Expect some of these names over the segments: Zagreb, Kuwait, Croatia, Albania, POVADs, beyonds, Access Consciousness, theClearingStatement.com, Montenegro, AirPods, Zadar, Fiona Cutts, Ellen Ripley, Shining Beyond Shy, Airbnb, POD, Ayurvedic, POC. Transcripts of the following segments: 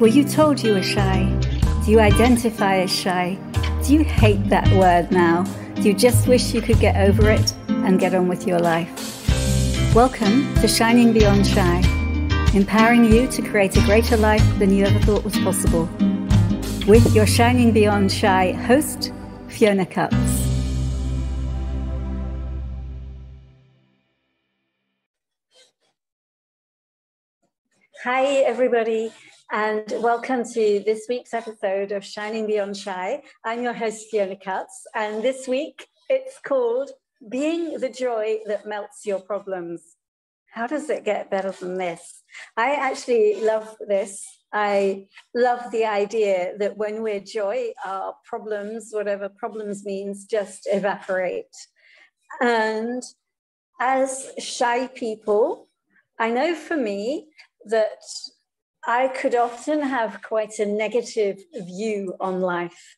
Were you told you were shy? Do you identify as shy? Do you hate that word now? Do you just wish you could get over it and get on with your life? Welcome to Shining Beyond Shy, empowering you to create a greater life than you ever thought was possible. With your Shining Beyond Shy host, Fiona Cutts. Hi, everybody, and welcome to this week's episode of Shining Beyond Shy. I'm your host, Fiona Cutts, and this week it's called Being the Joy That Melts Your Problems. How does it get better than this? I actually love this. I love the idea that when we're joy, our problems, whatever problems means, just evaporate. And as shy people, I know for me, that I could often have quite a negative view on life.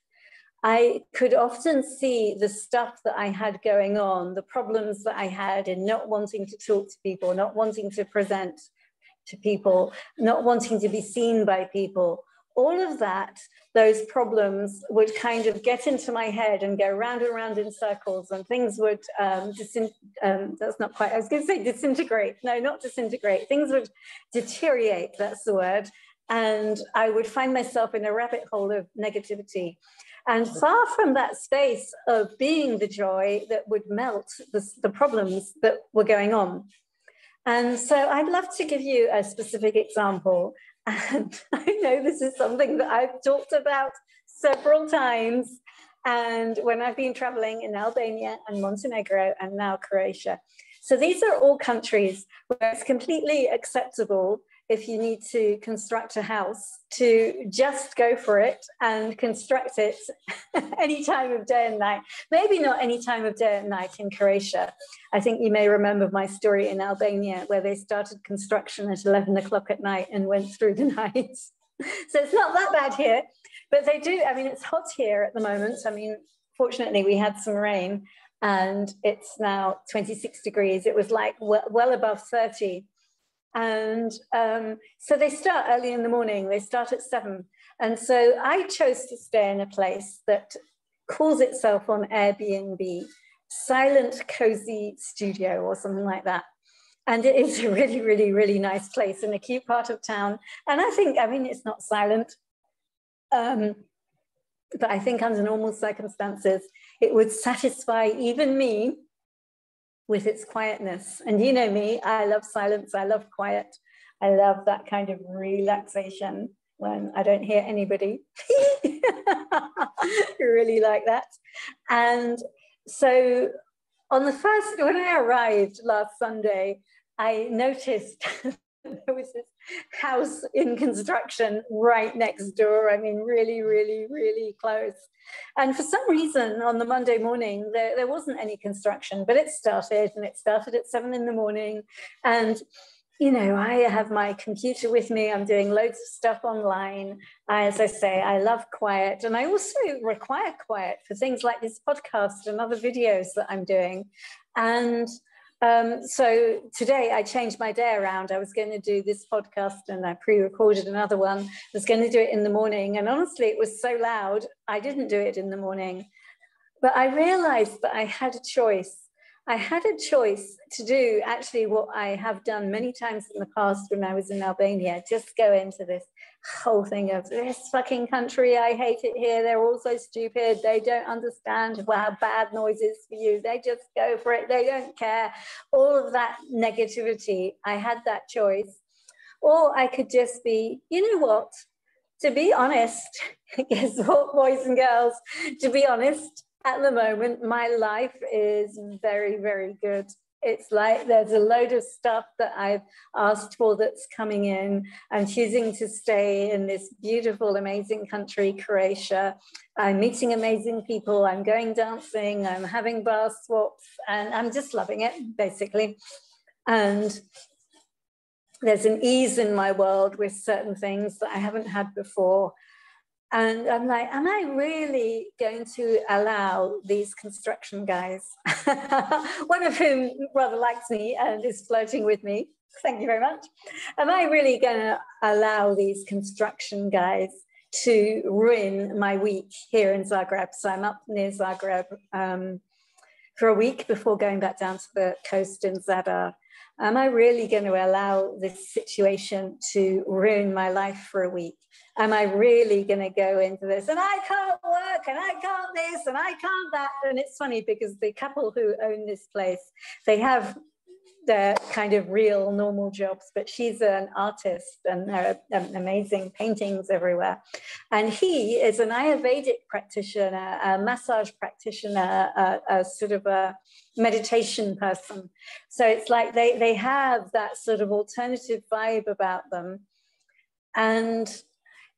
I could often see the stuff that I had going on, the problems that I had in not wanting to talk to people, not wanting to present to people, not wanting to be seen by people. All of that, those problems would kind of get into my head and go round and round in circles, and things would, disintegrate. No, not disintegrate. Things would deteriorate, that's the word. And I would find myself in a rabbit hole of negativity. And far from that space of being the joy that would melt the problems that were going on. And so I'd love to give you a specific example. And I know this is something that I've talked about several times. And when I've been traveling in Albania and Montenegro and now Croatia. So these are all countries where it's completely acceptable if you need to construct a house to just go for it and construct it any time of day and night. Maybe not any time of day and night in Croatia. I think you may remember my story in Albania where they started construction at 11 o'clock at night and went through the night. So it's not that bad here, but they do, I mean, it's hot here at the moment. I mean, fortunately we had some rain and it's now 26 degrees. It was like well above 30. And so they start early in the morning, they start at 7. And so I chose to stay in a place that calls itself on Airbnb, Silent Cozy Studio or something like that. And it is a really, really, really nice place in a cute part of town. And I think, I mean, it's not silent, but I think under normal circumstances, it would satisfy even me with its quietness. And you know me, I love silence, I love quiet. I love that kind of relaxation when I don't hear anybody. I really like that. And so on the first, when I arrived last Sunday, I noticed there was this house in construction right next door. I mean, really, really, really close. And for some reason on the Monday morning, there wasn't any construction, but it started, and it started at 7 in the morning. And, you know, I have my computer with me. I'm doing loads of stuff online. As I say, I love quiet. And I also require quiet for things like this podcast and other videos that I'm doing. And so today I changed my day around. I was going to do this podcast and I pre-recorded another one. I was going to do it in the morning. And honestly, it was so loud, I didn't do it in the morning. But I realized that I had a choice. I had a choice to do actually what I have done many times in the past when I was in Albania, just go into this whole thing of this fucking country, I hate it here, they're all so stupid, they don't understand how bad noise is for you, they just go for it, they don't care, all of that negativity. I had that choice. Or I could just be, you know what, to be honest, guess what, boys and girls, to be honest, at the moment, my life is very, very good. It's like there's a load of stuff that I've asked for that's coming in. I'm choosing to stay in this beautiful, amazing country, Croatia. I'm meeting amazing people. I'm going dancing. I'm having bar swaps. And I'm just loving it, basically. And there's an ease in my world with certain things that I haven't had before. And I'm like, am I really going to allow these construction guys, one of whom rather likes me and is flirting with me, Thank you very much. Am I really going to allow these construction guys to ruin my week here in Zagreb? So I'm up near Zagreb for a week before going back down to the coast in Zadar. Am I really going to allow this situation to ruin my life for a week? Am I really going to go into this? And I can't work, and I can't this, and I can't that. And it's funny because the couple who own this place, they have their kind of real normal jobs, but she's an artist and there are amazing paintings everywhere. And he is an Ayurvedic practitioner, a massage practitioner, a sort of a meditation person. So it's like they have that sort of alternative vibe about them. And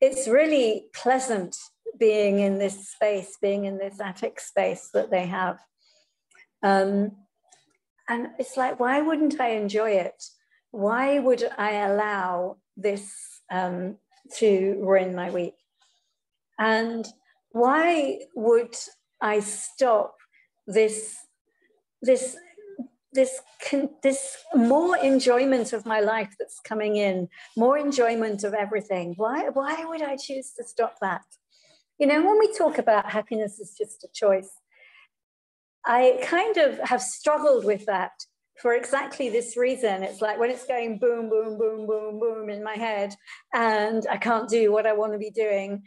it's really pleasant being in this space, being in this attic space that they have. And it's like, why wouldn't I enjoy it? Why would I allow this to ruin my week? And why would I stop this more enjoyment of my life that's coming in, more enjoyment of everything? Why would I choose to stop that? You know, when we talk about happiness is just a choice, I kind of have struggled with that for exactly this reason. It's like when it's going boom, boom, boom, boom, boom in my head, and I can't do what I want to be doing.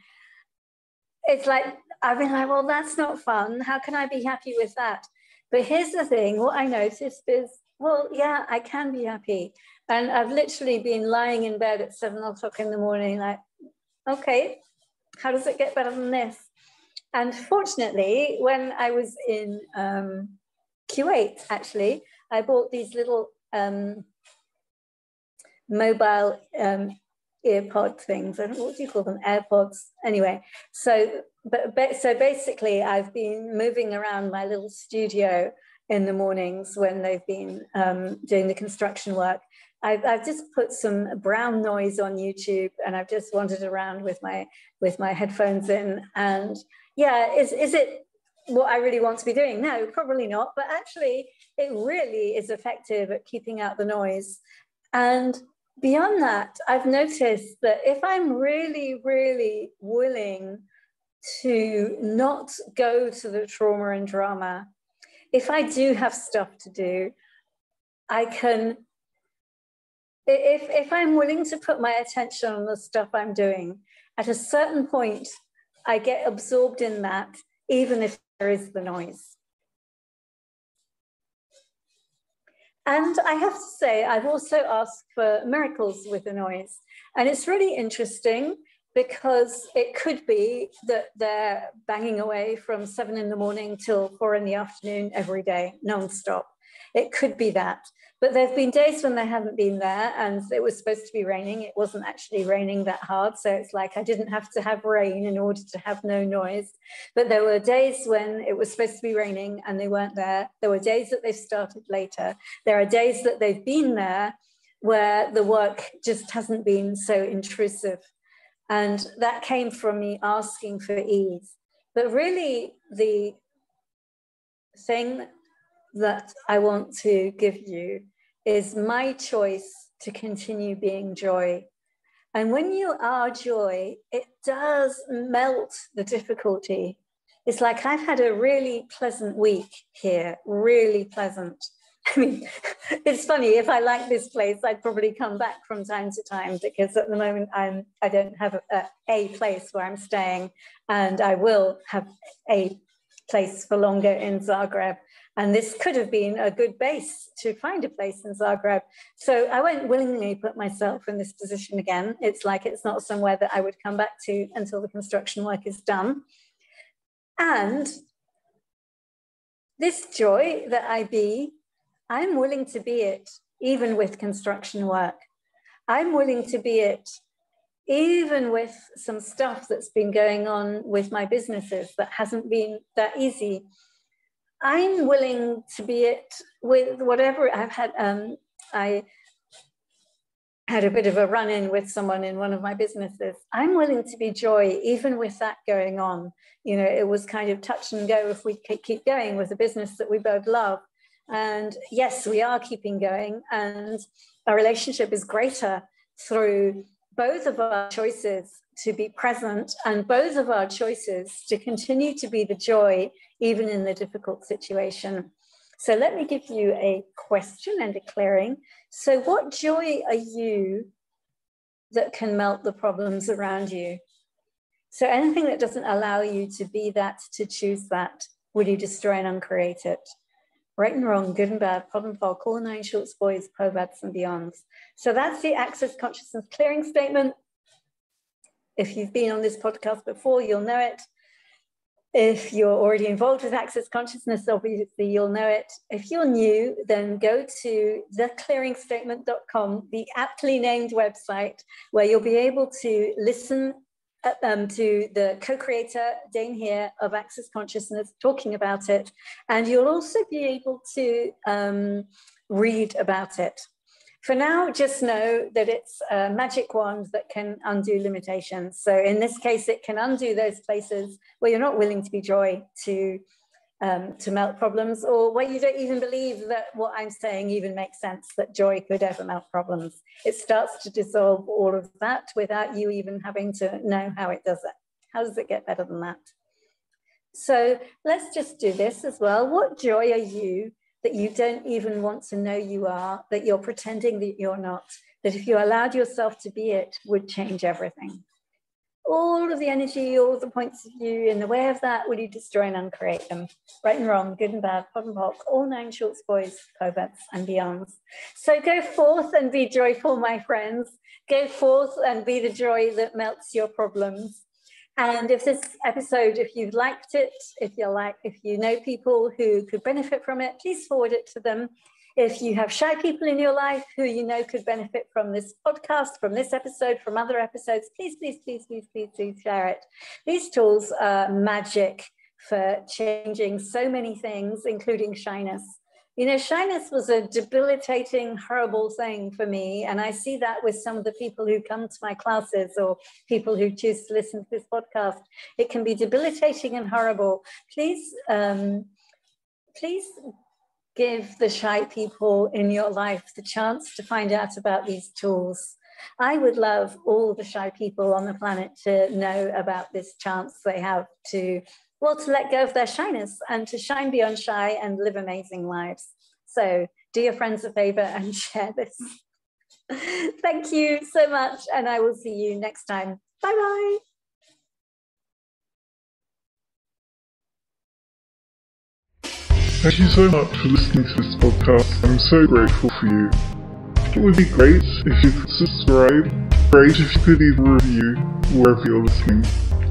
It's like, I've been like, well, that's not fun. How can I be happy with that? But here's the thing, what I noticed is, well, yeah, I can be happy. And I've literally been lying in bed at 7 o'clock in the morning, like, okay, how does it get better than this? And fortunately, when I was in Kuwait, actually, I bought these little mobile earpod things. I don't know, what do you call them? AirPods. Anyway, so basically, I've been moving around my little studio in the mornings when they've been doing the construction work. I've just put some brown noise on YouTube, and I've just wandered around with my headphones in. And yeah, is it what I really want to be doing? No, probably not. But actually, it really is effective at keeping out the noise. And beyond that, I've noticed that if I'm really, really willing to not go to the trauma and drama, if I do have stuff to do, I can. If I'm willing to put my attention on the stuff I'm doing, at a certain point, I get absorbed in that, even if there is the noise. And I have to say, I've also asked for miracles with the noise. And it's really interesting because it could be that they're banging away from 7 in the morning till 4 in the afternoon every day, nonstop. It could be that, but there've been days when they haven't been there, and it was supposed to be raining. It wasn't actually raining that hard, so it's like I didn't have to have rain in order to have no noise. But there were days when it was supposed to be raining and they weren't there. There were days that they've started later. There are days that they've been there where the work just hasn't been so intrusive, and that came from me asking for ease. But really, the thing that I want to give you is my choice to continue being joy. And when you are joy, it does melt the difficulty. It's like I've had a really pleasant week here, really pleasant. I mean, it's funny, if I like this place, I'd probably come back from time to time, because at the moment I don't have a place where I'm staying, and I will have a place for longer in Zagreb. And this could have been a good base to find a place in Zagreb. So I won't willingly put myself in this position again. It's like it's not somewhere that I would come back to until the construction work is done. And this joy that I be, I'm willing to be it even with construction work. I'm willing to be it even with some stuff that's been going on with my businesses that hasn't been that easy. I'm willing to be it with whatever I've had. I had a bit of a run-in with someone in one of my businesses. I'm willing to be joy even with that going on. You know, it was kind of touch and go if we keep going with a business that we both love. And yes, we are keeping going. And Our relationship is greater through both of our choices to be present and both of our choices to continue to be the joy, even in the difficult situation. So let me give you a question and a clearing. So what joy are you that can melt the problems around you? So anything that doesn't allow you to be that, to choose that, would you destroy and uncreate it? Right and wrong, good and bad, problem and fault, all nine shorts, boys, POVADs and beyonds. So that's the Access Consciousness Clearing Statement. If you've been on this podcast before, you'll know it. If you're already involved with Access Consciousness, obviously you'll know it. If you're new, then go to theClearingStatement.com, the aptly named website, where you'll be able to listen to the co-creator, Dane here, of Access Consciousness, talking about it. And you'll also be able to read about it. For now, just know that it's a magic wand that can undo limitations. So in this case, it can undo those places where you're not willing to be joy, to melt problems, or where you don't even believe that what I'm saying even makes sense, that joy could ever melt problems. It starts to dissolve all of that without you even having to know how it does it. How does it get better than that? So let's just do this as well. What joy are you that you don't even want to know you are, that you're pretending that you're not, that if you allowed yourself to be it, would change everything? All of the energy, all the points of view in the way of that, will you destroy and uncreate them? Right and wrong, good and bad, pod and poc, all nine shorts, boys, POVADs and beyonds. So go forth and be joyful, my friends. Go forth and be the joy that melts your problems. And if this episode, if you've liked it, if you know people who could benefit from it, please forward it to them. If you have shy people in your life who you know could benefit from this podcast, from this episode, from other episodes, please share it. These tools are magic for changing so many things, including shyness. You know, shyness was a debilitating, horrible thing for me. And I see that with some of the people who come to my classes or people who choose to listen to this podcast. It can be debilitating and horrible. Please give the shy people in your life the chance to find out about these tools. I would love all the shy people on the planet to know about this chance they have to let go of their shyness and to shine beyond shy and live amazing lives. So do your friends a favor and share this. Thank you so much, and I will see you next time. Bye-bye. Thank you so much for listening to this podcast. I'm so grateful for you. It would be great if you could subscribe, great if you could leave a review wherever you're listening.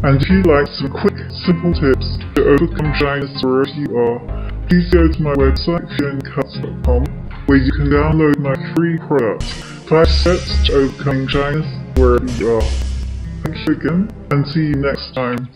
And if you'd like some quick, simple tips to overcome shyness wherever you are, please go to my website, FionaCutts.com, where you can download my free product, 5 Steps to Overcoming Shyness Wherever You Are. Thank you again, and see you next time.